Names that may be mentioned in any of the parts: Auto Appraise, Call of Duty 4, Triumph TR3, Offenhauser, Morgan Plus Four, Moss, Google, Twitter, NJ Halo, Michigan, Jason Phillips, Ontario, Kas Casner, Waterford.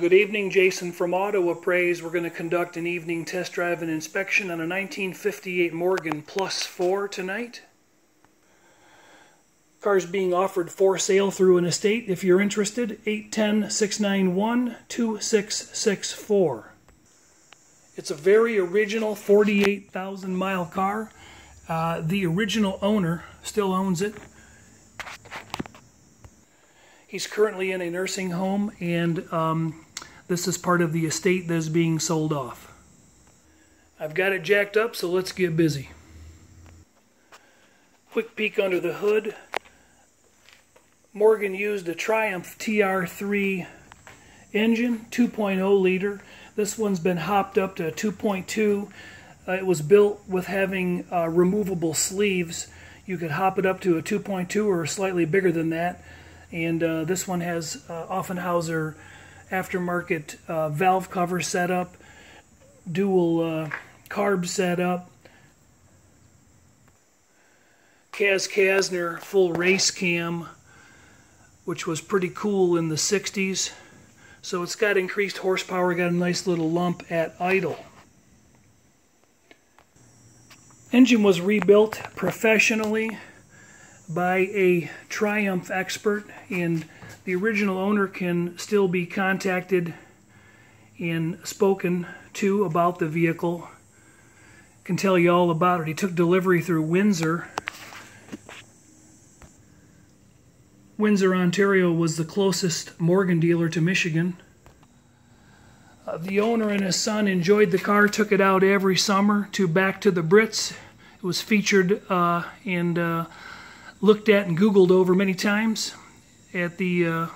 Good evening, Jason from Auto Appraise. We're going to conduct an evening test drive and inspection on a 1958 Morgan Plus Four tonight. Car's being offered for sale through an estate. If you're interested, 810-691-2664. It's a very original 48,000 mile car. The original owner still owns it. He's currently in a nursing home, and this is part of the estate that is being sold off. I've got it jacked up, so let's get busy. Quick peek under the hood. Morgan used a Triumph TR3 engine, 2.0 liter. This one's been hopped up to 2.2. It was built with having removable sleeves. You could hop it up to a 2.2 or slightly bigger than that. And this one has Offenhauser aftermarket valve cover setup, dual carb setup, Kas Casner full race cam, which was pretty cool in the 60s. So it's got increased horsepower, got a nice little lump at idle. Engine was rebuilt professionally by a Triumph expert, and the original owner can still be contacted and spoken to about the vehicle. Can tell you all about it. He took delivery through Windsor, Ontario was the closest Morgan dealer to Michigan. The owner and his son enjoyed the car, took it out every summer to Back to the Brits. It was featured and looked at and Googled over many times at the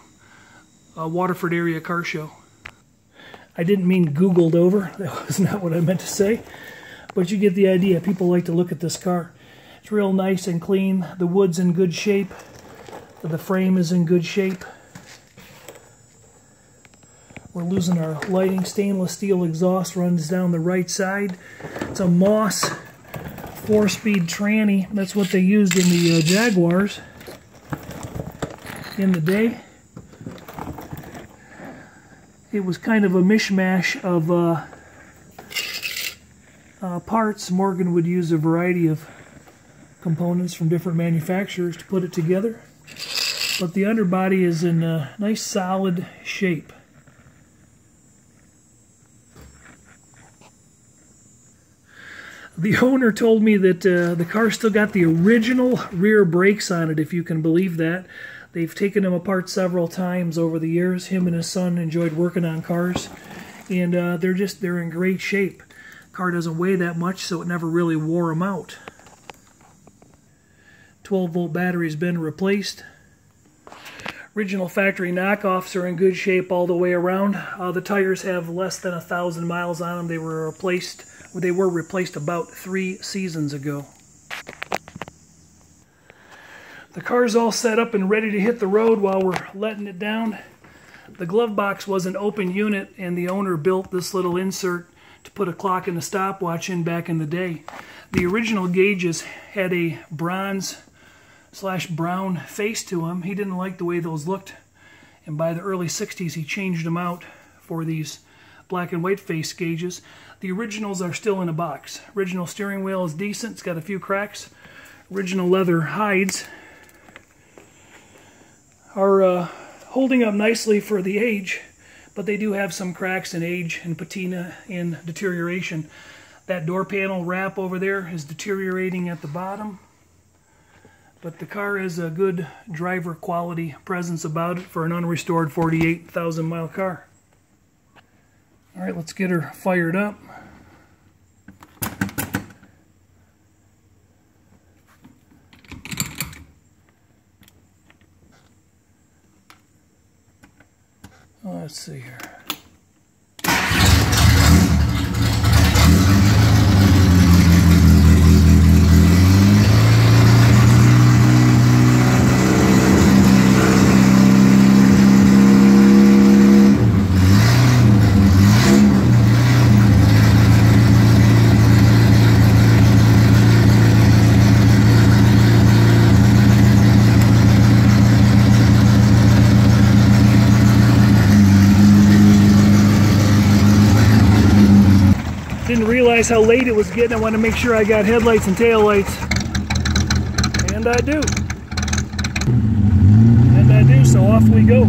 Waterford area car show. I didn't mean Googled over. That was not what I meant to say. But you get the idea. People like to look at this car. It's real nice and clean. The wood's in good shape. The frame is in good shape. We're losing our lighting. Stainless steel exhaust runs down the right side. It's a Moss 4-speed tranny. That's what they used in the Jaguars in the day. It was kind of a mishmash of parts. Morgan would use a variety of components from different manufacturers to put it together. But the underbody is in a nice solid shape. The owner told me that the car still got the original rear brakes on it, if you can believe that. They've taken them apart several times over the years. Him and his son enjoyed working on cars, and they're in great shape. The car doesn't weigh that much, so it never really wore them out. 12-volt battery's been replaced. Original factory knockoffs are in good shape all the way around. The tires have less than 1,000 miles on them. They were replaced about 3 seasons ago. The car's all set up and ready to hit the road while we're letting it down. The glove box was an open unit, and the owner built this little insert to put a clock and a stopwatch in back in the day. The original gauges had a bronze/brown face to them. He didn't like the way those looked, and by the early 60s he changed them out for these black and white face gauges. The originals are still in a box. Original steering wheel is decent. It's got a few cracks. Original leather hides are holding up nicely for the age, but they do have some cracks in age and patina and deterioration. That door panel wrap over there is deteriorating at the bottom, but the car is a good driver quality presence about it for an unrestored 48,000 mile car. All right, let's get her fired up. Let's see here. realize how late it was getting. I wanted to make sure I got headlights and taillights. And I do. And I do, so off we go.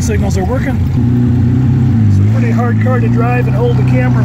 Signals are working. It's a pretty hard car to drive and hold the camera.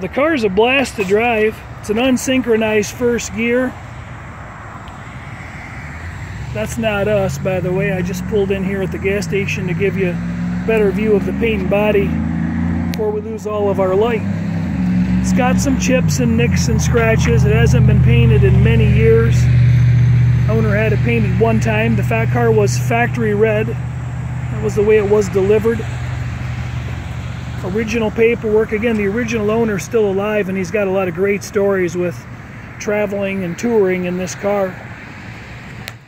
The car is a blast to drive. It's an unsynchronized first gear. That's not us, by the way. I just pulled in here at the gas station to give you a better view of the paint and body before we lose all of our light. It's got some chips and nicks and scratches. It hasn't been painted in many years. Owner had it painted one time. The fat car was factory red. That was the way it was delivered. Original paperwork. Again, the original owner is still alive, and he's got a lot of great stories with traveling and touring in this car.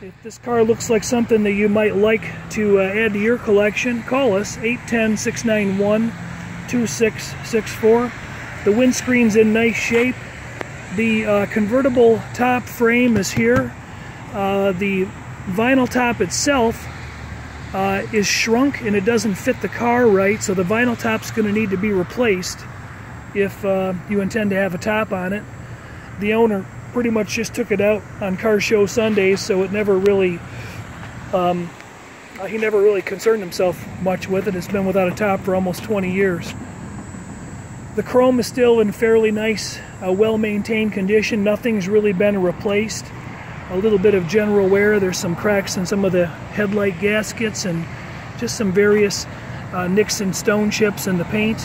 If this car looks like something that you might like to add to your collection, call us, 810-691-2664. The windscreen's in nice shape. The convertible top frame is here. The vinyl top itself is shrunk and it doesn't fit the car right, so the vinyl top's going to need to be replaced if you intend to have a top on it. The owner pretty much just took it out on car show Sundays, so it never really, he never really concerned himself much with it. It's been without a top for almost 20 years. The chrome is still in fairly nice, well-maintained condition. Nothing's really been replaced. A little bit of general wear. There's some cracks in some of the headlight gaskets and just some various nicks and stone chips in the paint.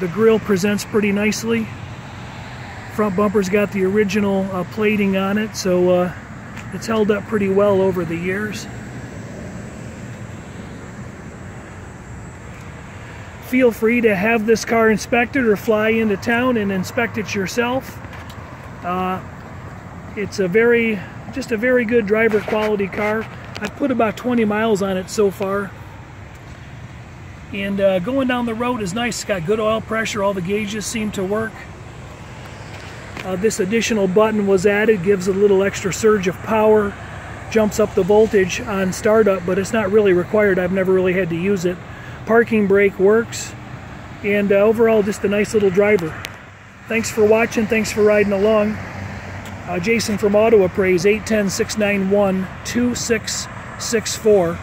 The grille presents pretty nicely. Front bumper's got the original plating on it, so it's held up pretty well over the years. Feel free to have this car inspected or fly into town and inspect it yourself. It's just a very good driver quality car. I've put about 20 miles on it so far. And going down the road is nice. It's got good oil pressure. All the gauges seem to work. This additional button was added. Gives a little extra surge of power. Jumps up the voltage on startup, but it's not really required. I've never really had to use it. Parking brake works. And overall, just a nice little driver. Thanks for watching. Thanks for riding along. Jason from Auto Appraise, 810-691-2664.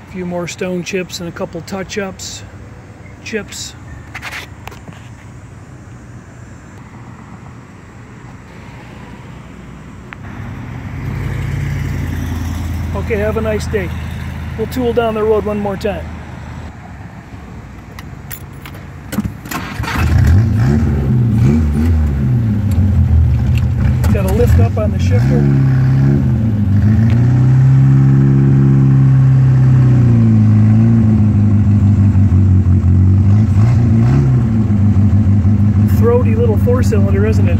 A few more stone chips and a couple touch-ups, chips. Okay, have a nice day. We'll tool down the road one more time. Got to lift up on the shifter. Throaty little four-cylinder, isn't it?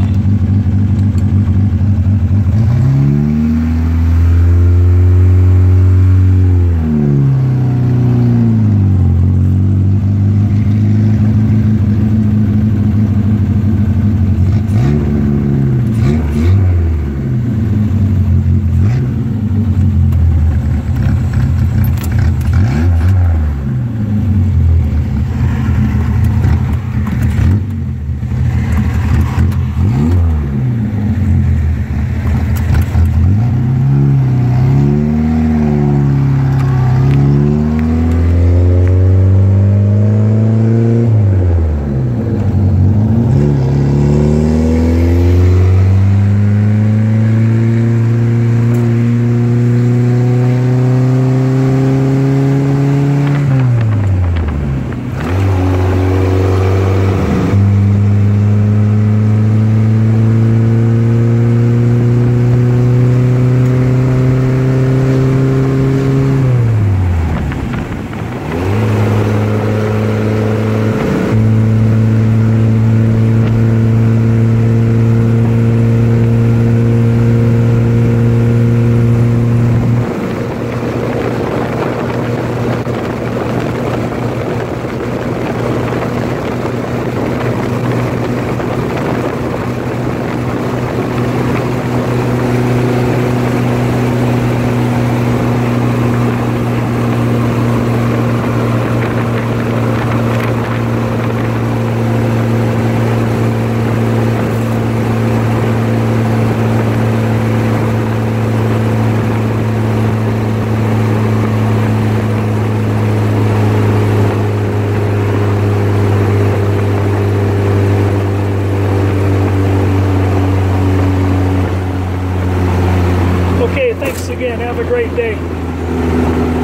Again, have a great day.